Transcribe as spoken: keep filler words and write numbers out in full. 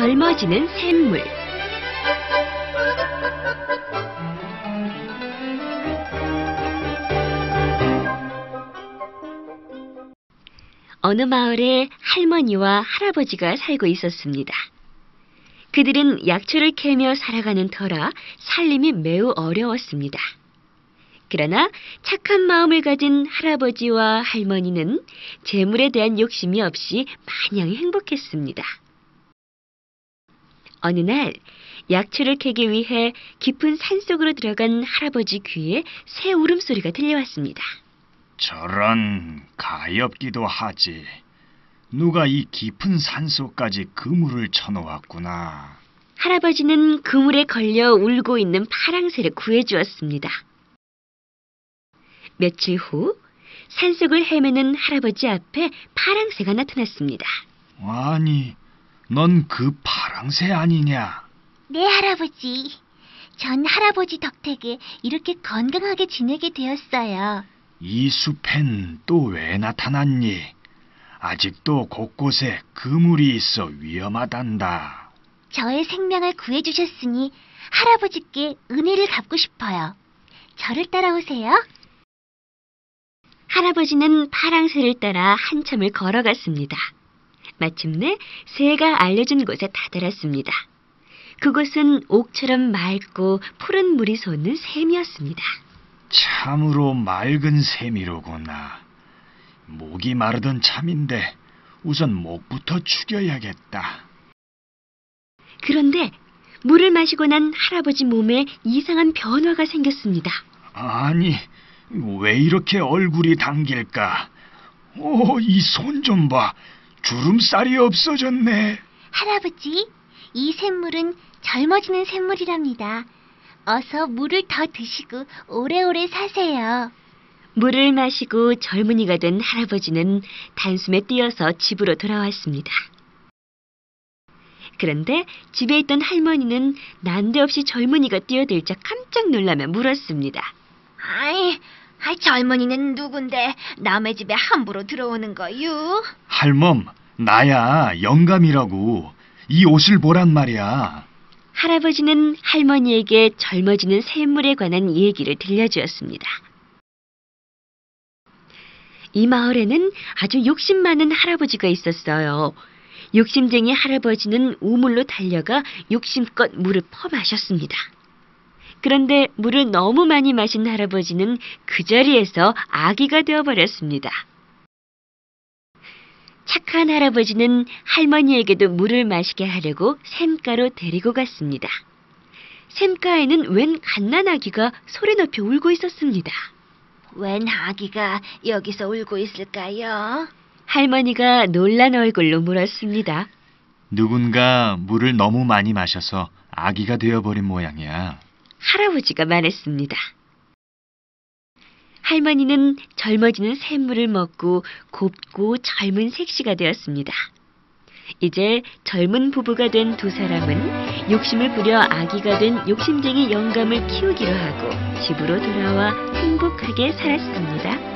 젊어지는 샘물. 어느 마을에 할머니와 할아버지가 살고 있었습니다. 그들은 약초를 캐며 살아가는 터라 살림이 매우 어려웠습니다. 그러나 착한 마음을 가진 할아버지와 할머니는 재물에 대한 욕심이 없이 마냥 행복했습니다. 어느 날 약초를 캐기 위해 깊은 산속으로 들어간 할아버지 귀에 새 울음소리가 들려왔습니다. 저런, 가엾기도 하지. 누가 이 깊은 산속까지 그물을 쳐놓았구나. 할아버지는 그물에 걸려 울고 있는 파랑새를 구해주었습니다. 며칠 후 산속을 헤매는 할아버지 앞에 파랑새가 나타났습니다. 아니, 넌 그 파랑새 아니냐? 네, 할아버지. 전 할아버지 덕택에 이렇게 건강하게 지내게 되었어요. 이 숲엔 또 왜 나타났니? 아직도 곳곳에 그물이 있어 위험하단다. 저의 생명을 구해주셨으니 할아버지께 은혜를 갚고 싶어요. 저를 따라오세요. 할아버지는 파랑새를 따라 한참을 걸어갔습니다. 마침내 새가 알려준 곳에 다다랐습니다. 그곳은 옥처럼 맑고 푸른 물이 솟는 샘이었습니다. 참으로 맑은 샘이로구나. 목이 마르던 참인데 우선 목부터 축여야겠다. 그런데 물을 마시고 난 할아버지 몸에 이상한 변화가 생겼습니다. 아니, 왜 이렇게 얼굴이 당길까? 오, 이 손 좀 봐. 주름살이 없어졌네. 할아버지, 이 샘물은 젊어지는 샘물이랍니다. 어서 물을 더 드시고 오래오래 사세요. 물을 마시고 젊은이가 된 할아버지는 단숨에 뛰어서 집으로 돌아왔습니다. 그런데 집에 있던 할머니는 난데없이 젊은이가 뛰어들자 깜짝 놀라며 물었습니다. 아이, 아이, 젊은이는 누군데 남의 집에 함부로 들어오는 거유? 할멈, 나야, 영감이라고. 이 옷을 보란 말이야. 할아버지는 할머니에게 젊어지는 샘물에 관한 얘기를 들려주었습니다. 이 마을에는 아주 욕심 많은 할아버지가 있었어요. 욕심쟁이 할아버지는 우물로 달려가 욕심껏 물을 퍼마셨습니다. 그런데 물을 너무 많이 마신 할아버지는 그 자리에서 아기가 되어버렸습니다. 착한 할아버지는 할머니에게도 물을 마시게 하려고 샘가로 데리고 갔습니다. 샘가에는 웬 갓난아기가 소리 높여 울고 있었습니다. 웬 아기가 여기서 울고 있을까요? 할머니가 놀란 얼굴로 물었습니다. 누군가 물을 너무 많이 마셔서 아기가 되어버린 모양이야. 할아버지가 말했습니다. 할머니는 젊어지는 샘물을 먹고 곱고 젊은 색시가 되었습니다. 이제 젊은 부부가 된 두 사람은 욕심을 부려 아기가 된 욕심쟁이 영감을 키우기로 하고 집으로 돌아와 행복하게 살았습니다.